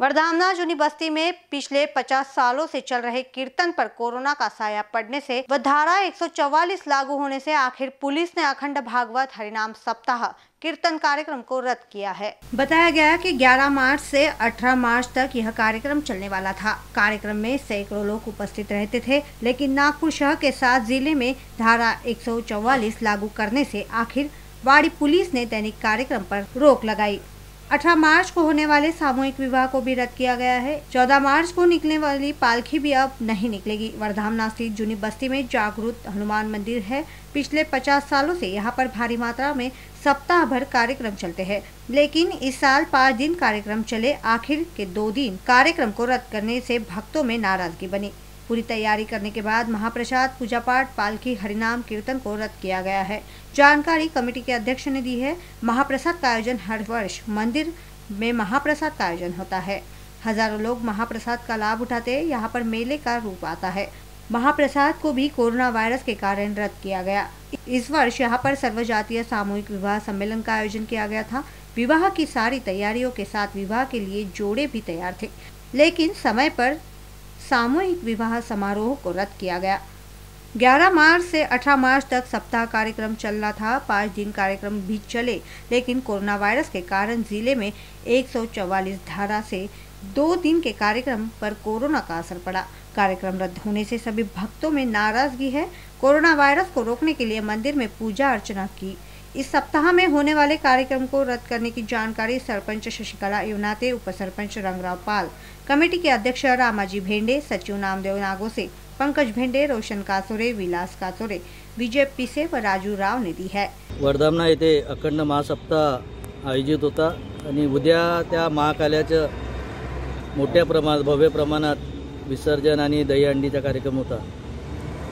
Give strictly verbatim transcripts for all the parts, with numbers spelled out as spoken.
वर्धामना university में पिछले पचास सालों से चल रहे कीर्तन पर कोरोना का साया पड़ने से व धारा एक सौ चौवालीस लागू होने से आखिर पुलिस ने अखंड भागवत हरिनाम सप्ताह कीर्तन कार्यक्रम को रद्द किया है। बताया गया कि ग्यारह मार्च से अठारह मार्च तक यह कार्यक्रम चलने वाला था। कार्यक्रम में सैकड़ों लोग उपस्थित रहते थे, लेकिन नागपुर शहर के साथ जिले में धारा एक सौ चौवालीस लागू करने से आखिर वाड़ी पुलिस ने दैनिक कार्यक्रम पर रोक लगाई। अठारह मार्च को होने वाले सामूहिक विवाह को भी रद्द किया गया है। चौदह मार्च को निकलने वाली पालखी भी अब नहीं निकलेगी। वर्धामना स्थित जूनी बस्ती में जागृत हनुमान मंदिर है। पिछले पचास सालों से यहां पर भारी मात्रा में सप्ताह भर कार्यक्रम चलते हैं, लेकिन इस साल पाँच दिन कार्यक्रम चले। आखिर के दो दिन कार्यक्रम को रद्द करने से भक्तों में नाराजगी बनी। पूरी तैयारी करने के बाद महाप्रसाद, पूजा पाठ, पालकी, हरिनाम कीर्तन को रद्द किया गया है। जानकारी कमेटी के अध्यक्ष ने दी है। महाप्रसाद का आयोजन हर वर्ष मंदिर में महाप्रसाद का आयोजन होता है। हजारों लोग महाप्रसाद का लाभ उठाते हैं। यहाँ पर मेले का रूप आता है। महाप्रसाद को भी कोरोना वायरस के कारण रद्द किया गया। इस वर्ष यहाँ पर सर्वजातीय सामूहिक विवाह सम्मेलन का आयोजन किया गया था। विवाह की सारी तैयारियों के साथ विवाह के लिए जोड़े भी तैयार थे, लेकिन समय पर सामूहिक विवाह समारोह को रद्द किया गया। ग्यारह मार्च से अठारह मार्च तक सप्ताह कार्यक्रम चलना था। पाँच दिन कार्यक्रम भी चले, लेकिन कोरोना वायरस के कारण जिले में एक सौ चौवालीस धारा से दो दिन के कार्यक्रम पर कोरोना का असर पड़ा। कार्यक्रम रद्द होने से सभी भक्तों में नाराजगी है। कोरोना वायरस को रोकने के लिए मंदिर में पूजा अर्चना की। इस सप्ताह में होने वाले कार्यक्रम को रद्द करने की जानकारी सरपंच शशिकला युनाते, उप सरपंच रंगराव पाल, कमेटी के अध्यक्ष रामाजी भेंडे, सचिव नामदेव नागोसे, पंकज भेंडे, रोशन कासोरे, विलास कासोरे, विजय पिसे व राजू राव ने दी है। वर्धामना येथे अखंड महासप्ताह आयोजित होता आणि उद्या त्या महाकाल्याचं मोठ्या प्रमाणात भव्य प्रमाणात विसर्जन आणि दहीहंडीचा कार्यक्रम होता।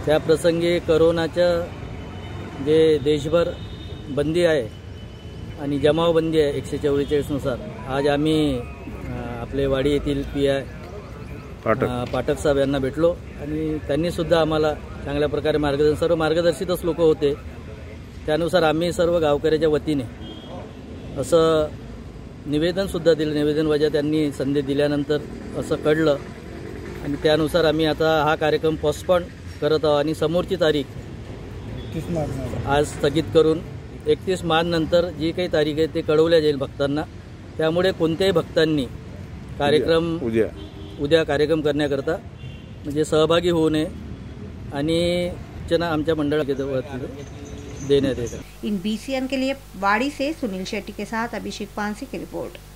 त्या प्रसंगी कोरोनाचं जे देशभर बंदी आहे आणि जमावबंदी आहे एकशे चव्वेचाळीस नुसार, आज आम्ही आपले वाडी येथील पी आय पाठक पाठक साहेब यांना भेटलो आणि त्यांनीसुद्धा आम्हाला चांगल्या प्रकारे मार्गदर्शन, सर्व मार्गदर्शितच लोक होते, त्यानुसार आम्ही सर्व गावकऱ्याच्या वतीने असं निवेदनसुद्धा दिलं। निवेदन वजा त्यांनी संदेश दिल्यानंतर असं कळलं आणि त्यानुसार आम्ही आता हा कार्यक्रम पोस्टपोन करत आहोत आणि समोरची तारीख आज स्थगित करून एकतीस मार्च नंतर जी काही तारीख आहे ते कळवल्या जाईल भक्तांना। त्यामुळे कोणत्याही भक्तांनी कार्यक्रम उद्या उद्या कार्यक्रम करण्याकरता म्हणजे सहभागी होऊ नये आणि सूचना आमच्या मंडळाकडे देण्यात येते। इन बी सी एन के लिए वाड़ी से सुनील शेट्टी के साथ अभिषेक पांसी की रिपोर्ट।